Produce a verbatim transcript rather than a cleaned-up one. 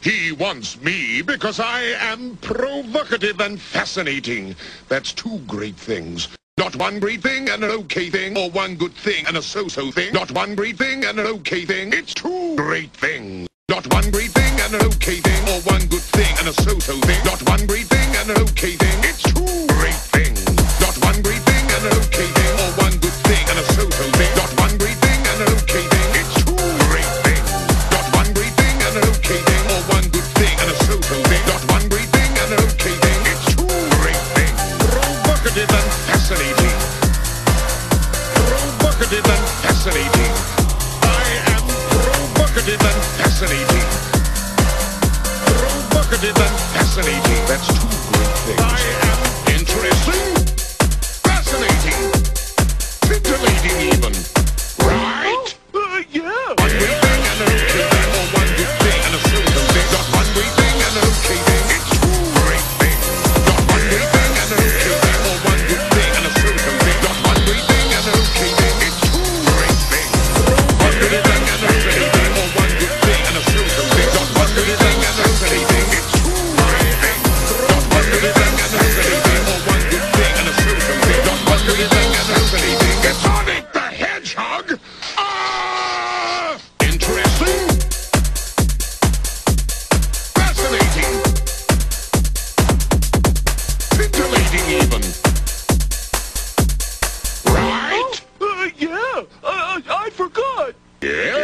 He wants me because I am provocative and fascinating. That's two great things. Not one great thing and an okay thing, or one good thing and a so-so thing. Not one great thing and an okay thing. It's two great things. Not one great thing and an okay thing, or one good thing and a so-so thing. Not one great thing and an okay thing. It's two great things. Not one great thing and an okay thing, or one good thing and a so-so thing. Not one great thing and an okay thing. It's two great things. Not one great thing and an okay thing, or one good thing and a so-so thing. Not one great thing and an okay thing. It's two great things. Provocative and fascinating. Provocative and fascinating. I am provocative and fascinating. Provocative and fascinating. That's two great things. I am interesting, fascinating, scintillating even. Right? Uh, yeah. One great thing and an okay thing, or one good thing and a so-so thing. Not one great thing and an okay thing. It's two great things. Not one great thing and an okay thing, or one good thing and a so-so thing. Not one great thing and an okay thing. It's two great things. Provocative and fascinating. Sonic the Hedgehog? Ah! Interesting? Fascinating? Scintillating even? Right? Oh, uh, yeah, uh, I forgot. Yeah?